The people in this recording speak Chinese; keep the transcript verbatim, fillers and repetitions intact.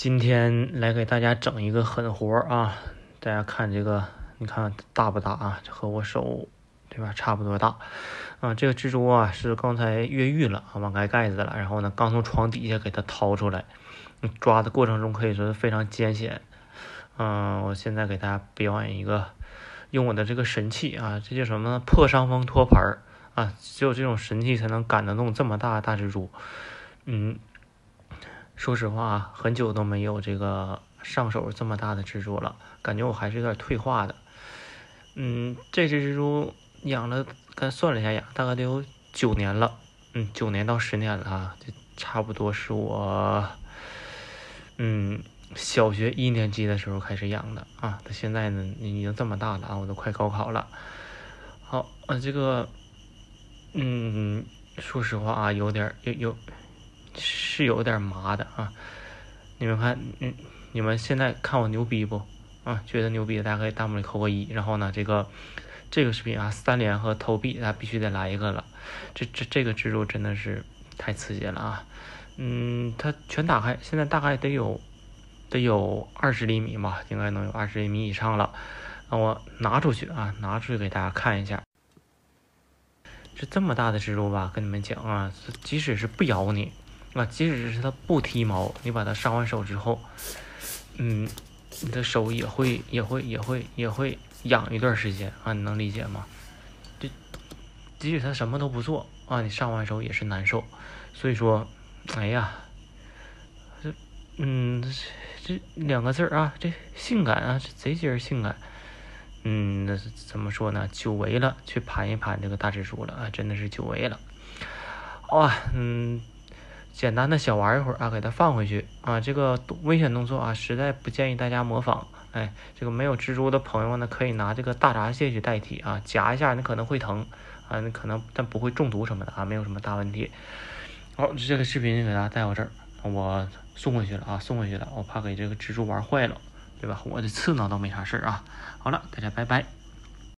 今天来给大家整一个狠活啊！大家看这个，你看大不大啊？这和我手对吧差不多大啊！这个蜘蛛啊是刚才越狱了啊，网开盖子了，然后呢刚从床底下给它掏出来，抓的过程中可以说是非常艰险。嗯，我现在给大家表演一个，用我的这个神器啊，这叫什么呢？破伤风托盘儿啊，只有这种神器才能赶得动这么大的大蜘蛛。嗯。说实话啊，很久都没有这个上手这么大的蜘蛛了，感觉我还是有点退化的。嗯，这只蜘蛛养了，刚算了一下养，大概得有九年了，嗯，九年到十年了啊，这差不多是我，嗯，小学一年级的时候开始养的啊，它现在呢已经这么大了啊，我都快高考了。好啊，这个，嗯，说实话啊，有点有有。是有点麻的啊，你们看，嗯，你们现在看我牛逼不啊？觉得牛逼，大家可以弹幕里扣个一。然后呢，这个这个视频啊，三连和投币，大家必须得来一个了。这这这个蜘蛛真的是太刺激了啊！嗯，它全打开，现在大概得有得有二十厘米吧，应该能有二十厘米以上了。让我拿出去啊，拿出去给大家看一下。这这么大的蜘蛛吧，跟你们讲啊，即使是不咬你。啊，即使是它不剃毛，你把它杀完手之后，嗯，你的手也会也会也会也会痒一段时间啊，你能理解吗？这即使它什么都不做啊，你杀完手也是难受。所以说，哎呀，这嗯这两个字儿啊，这性感啊，这贼劲儿性感。嗯，那怎么说呢？久违了，去盘一盘这个大蜘蛛了啊，真的是久违了。啊，嗯。简单的小玩一会儿啊，给它放回去啊。这个危险动作啊，实在不建议大家模仿。哎，这个没有蜘蛛的朋友呢，可以拿这个大闸蟹去代替啊，夹一下你可能会疼啊，你可能但不会中毒什么的啊，没有什么大问题。好，这个视频给大家带到这儿，我送回去了啊，送回去了，我怕给这个蜘蛛玩坏了，对吧？我的刺挠倒没啥事儿啊。好了，大家拜拜。